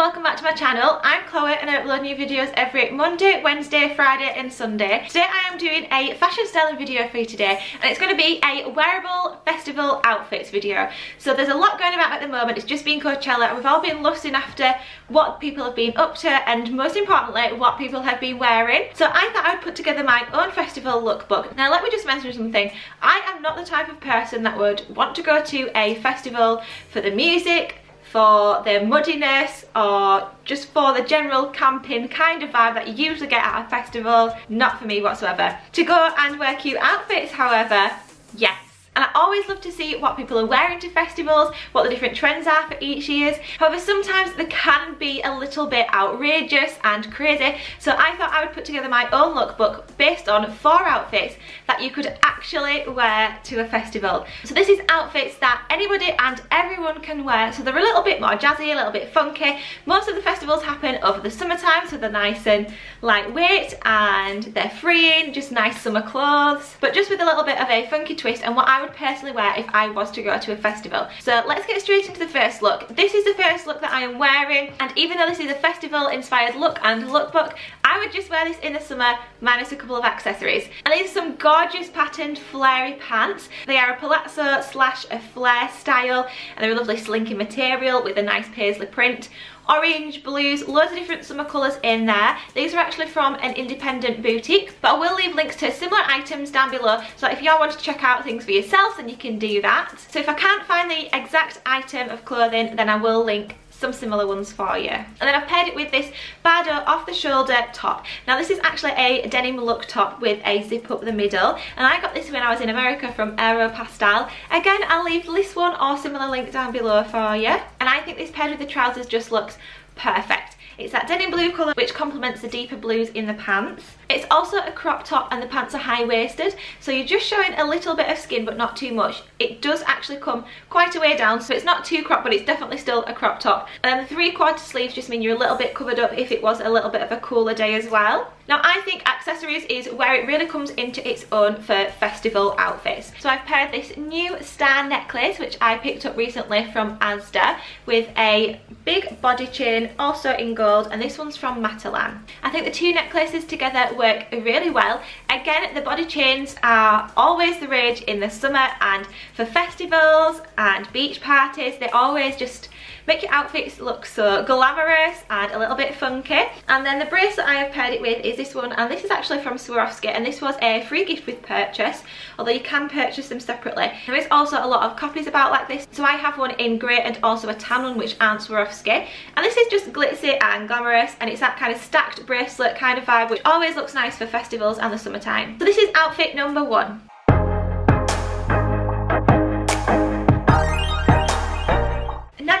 welcome back to my channel. I'm Chloe and I upload new videos every Monday, Wednesday, Friday and Sunday. Today I am doing a fashion styling video for you today, and it's going to be a wearable festival outfits video. So there's a lot going about at the moment. It's just been Coachella and we've all been lusting after what people have been up to and most importantly what people have been wearing. So I thought I'd put together my own festival lookbook. Now let me just mention something. I am not the type of person that would want to go to a festival for the music, for the muddiness, or just for the general camping kind of vibe that you usually get at a festival. Not for me whatsoever. To go and wear cute outfits, however, yes. And I always love to see what people are wearing to festivals, what the different trends are for each year's. However, sometimes they can be a little bit outrageous and crazy, so I thought I would put together my own lookbook based on 4 outfits that you could actually wear to a festival. So this is outfits that anybody and everyone can wear, so they're a little bit more jazzy, a little bit funky. Most of the festivals happen over the summertime, so they're nice and lightweight and they're freeing, just nice summer clothes, but just with a little bit of a funky twist and what I would personally wear if I was to go to a festival. So let's get straight into the first look. This is the first look that I am wearing, and even though this is a festival inspired look and lookbook, I would just wear this in the summer minus a couple of accessories. And these are some gorgeous patterned flary pants. They are a palazzo slash a flare style and they're a lovely slinky material with a nice paisley print. Orange, blues, loads of different summer colours in there. These are actually from an independent boutique, but I will leave links to similar items down below, so if y'all want to check out things for yourselves then you can do that. So if I can't find the exact item of clothing then I will link some similar ones for you. And then I've paired it with this Bardo off the shoulder top. Now this is actually a denim look top with a zip up the middle, and I got this when I was in America from Aeropostale. Again, I'll leave this one or similar link down below for you. And I think this paired with the trousers just looks perfect. It's that denim blue colour which complements the deeper blues in the pants. It's also a crop top and the pants are high-waisted, so you're just showing a little bit of skin but not too much. It does actually come quite a way down, so it's not too cropped but it's definitely still a crop top. And then the 3/4 sleeves just mean you're a little bit covered up if it was a little bit of a cooler day as well. Now I think accessories is where it really comes into its own for festival outfits. So I've paired this new star necklace which I picked up recently from ASDA with a big body chain also in gold, and this one's from Matalan. I think the two necklaces together work really well. Again, the body chains are always the rage in the summer and for festivals and beach parties. They always just make your outfits look so glamorous and a little bit funky. And then the bracelet I have paired it with is this one, and this is actually from Swarovski, and this was a free gift with purchase, although you can purchase them separately. There is also a lot of copies about like this, so I have one in grey and also a tan one which aren't Swarovski, and this is just glitzy and glamorous, and it's that kind of stacked bracelet kind of vibe which always looks nice for festivals and the summertime. So this is outfit number 1.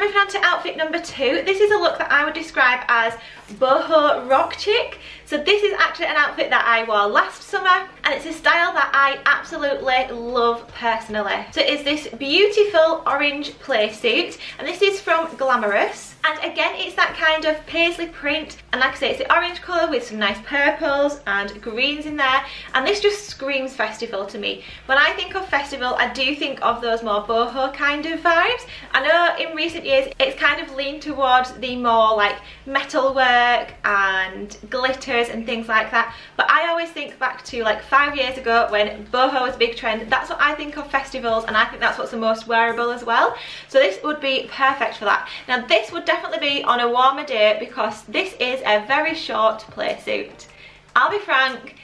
Moving on to outfit number 2, this is a look that I would describe as boho rock chic. So this is actually an outfit that I wore last summer, and it's a style that I absolutely love personally. So it is this beautiful orange playsuit, and this is from Glamorous, and again it's that kind of paisley print, and like I say, it's the orange colour with some nice purples and greens in there, and this just screams festival to me. When I think of festival I do think of those more boho kind of vibes. I know in recent years it's kind of leaned towards the more like metalwork and glitters and things like that, but I always think back to like 5 years ago when boho was a big trend. That's what I think of festivals, and I think that's what's the most wearable as well, so this would be perfect for that. Now this would definitely be on a warmer day because this is a very short playsuit. I'll be frank,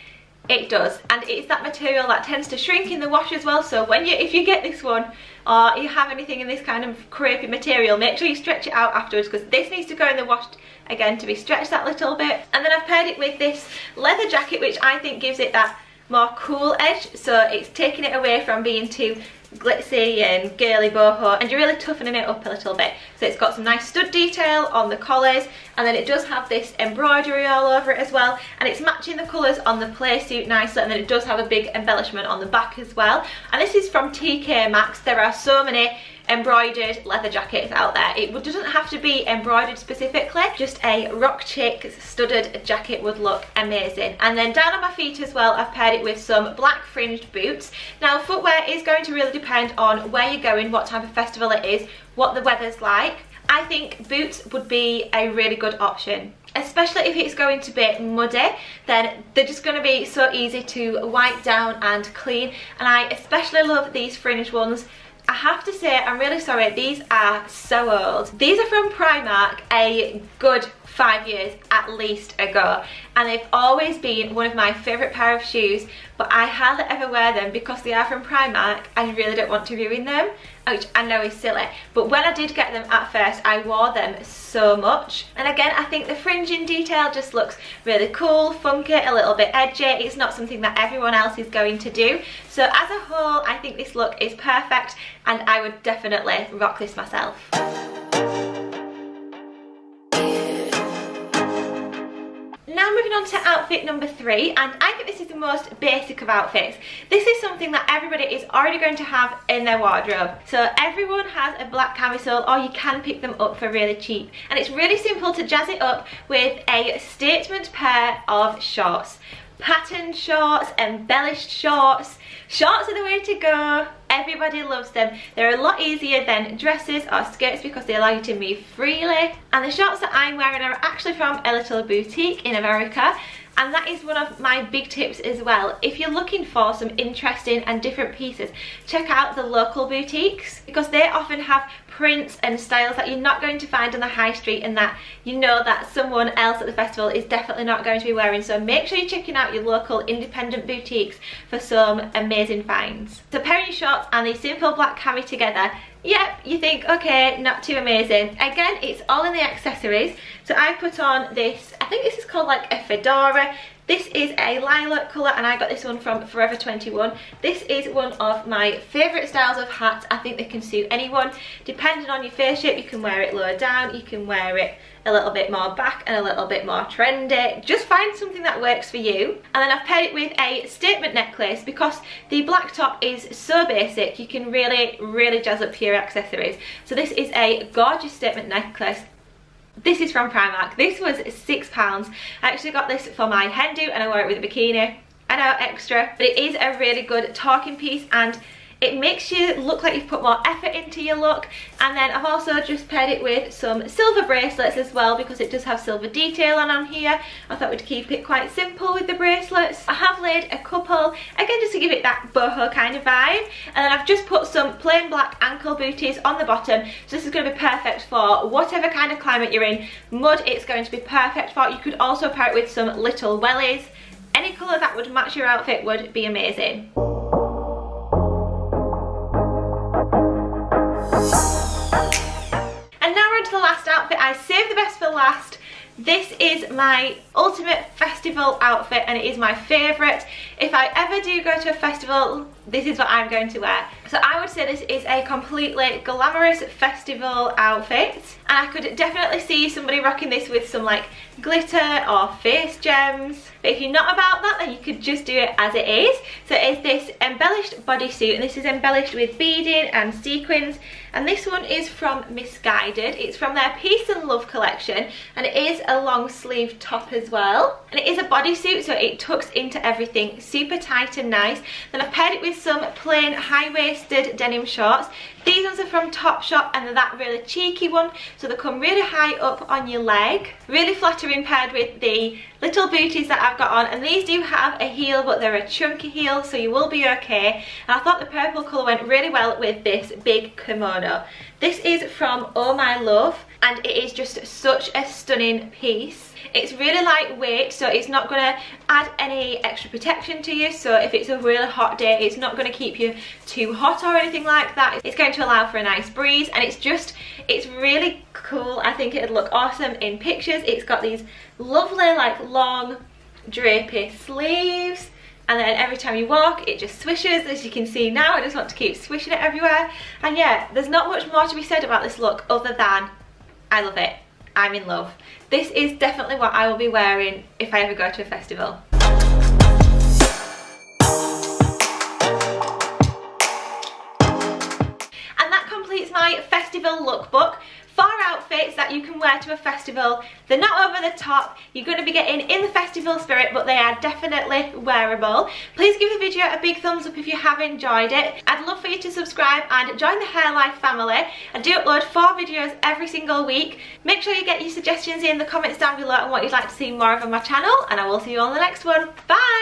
it does, and it's that material that tends to shrink in the wash as well, so when if you get this one or you have anything in this kind of crepey material, make sure you stretch it out afterwards because this needs to go in the wash again to be stretched that little bit. And then I've paired it with this leather jacket which I think gives it that more cool edge, so it's taking it away from being too glitzy and girly boho, and you're really toughening it up a little bit. So it's got some nice stud detail on the collars, and then it does have this embroidery all over it as well, and it's matching the colours on the playsuit nicely, and then it does have a big embellishment on the back as well. And this is from TK Maxx. There are so many embroidered leather jackets out there. It doesn't have to be embroidered specifically, just a rock chic studded jacket would look amazing. And then down on my feet as well, I've paired it with some black fringed boots. Now footwear is going to really depend on where you're going, what type of festival it is, what the weather's like. I think boots would be a really good option, especially if it's going to be muddy, then they're just going to be so easy to wipe down and clean. And I especially love these fringe ones. I have to say, I'm really sorry, these are so old. These are from Primark, a good 5 years at least ago, and they've always been one of my favourite pair of shoes, but I hardly ever wear them because they are from Primark. I really don't want to ruin them, which I know is silly, but when I did get them at first, I wore them so much. And again, I think the fringing detail just looks really cool, funky, a little bit edgy. It's not something that everyone else is going to do, so as a whole I think this look is perfect and I would definitely rock this myself. Now moving on to outfit number 3, and I think this is the most basic of outfits. This is something that everybody is already going to have in their wardrobe. So everyone has a black camisole, or you can pick them up for really cheap. And it's really simple to jazz it up with a statement pair of shorts. Patterned shorts, embellished shorts. Shorts are the way to go. Everybody loves them. They're a lot easier than dresses or skirts because they allow you to move freely. And the shorts that I'm wearing are actually from a little boutique in America. And that is one of my big tips as well. If you're looking for some interesting and different pieces, check out the local boutiques, because they often have prints and styles that you're not going to find on the high street, and that you know that someone else at the festival is definitely not going to be wearing. So make sure you're checking out your local independent boutiques for some amazing finds. So pairing your shorts and the simple black cami together, yep, you think, okay, not too amazing. Again, it's all in the accessories. So I put on this, I think this is called like a fedora. This is a lilac colour, and I got this one from Forever 21. This is one of my favourite styles of hats. I think they can suit anyone. Depending on your face shape, you can wear it lower down, you can wear it a little bit more back and a little bit more trendy. Just find something that works for you. And then I've paired it with a statement necklace, because the black top is so basic, you can really jazz up your accessories. So this is a gorgeous statement necklace. This is from Primark. This was £6. I actually got this for my Hindu and I wore it with a bikini. I know, extra, but it is a really good talking piece and it makes you look like you've put more effort into your look. And then I've also just paired it with some silver bracelets as well, because it does have silver detail on here. I thought we'd keep it quite simple with the bracelets. I have laid a couple, again just to give it that boho kind of vibe. And then I've just put some plain black ankle booties on the bottom. So this is going to be perfect for whatever kind of climate you're in. Mud, it's going to be perfect for. You could also pair it with some little wellies. Any colour that would match your outfit would be amazing. And now we're on to the last outfit. I saved the best for last. This is my ultimate festival outfit and it is my favourite. If I ever do go to a festival, this is what I'm going to wear. So I would say this is a completely glamorous festival outfit, and I could definitely see somebody rocking this with some like glitter or face gems. But if you're not about that, then you could just do it as it is. So it's this embellished bodysuit, and this is embellished with beading and sequins. And this one is from Misguided. It's from their Peace and Love collection, and it is a long sleeve top as well. And it is a bodysuit, so it tucks into everything super tight and nice. Then I've paired it with some plain high-waisted denim shorts. These ones are from Topshop and they're that really cheeky one, so they come really high up on your leg. Really flattering paired with the little booties that I've got on, and these do have a heel, but they're a chunky heel, so you will be okay. And I thought the purple colour went really well with this big kimono. This is from Oh My Love and it is just such a stunning piece. It's really lightweight, so it's not going to add any extra protection to you, so if it's a really hot day it's not going to keep you too hot or anything like that. It's going to allow for a nice breeze, and it's really cool. I think it'd look awesome in pictures. It's got these lovely like long drapey sleeves, and then every time you walk it just swishes, as you can see now. I just want to keep swishing it everywhere. And yeah, there's not much more to be said about this look other than I love it. I'm in love. This is definitely what I will be wearing if I ever go to a festival. And that completes my festival lookbook. 4 outfits that you can wear to a festival. They're not over the top, you're going to be getting in the festival spirit, but they are definitely wearable. Please give the video a big thumbs up if you have enjoyed it. I'd love for you to subscribe and join the Hair Life family. I do upload 4 videos every single week. Make sure you get your suggestions in the comments down below on what you'd like to see more of on my channel, and I will see you on the next one. Bye!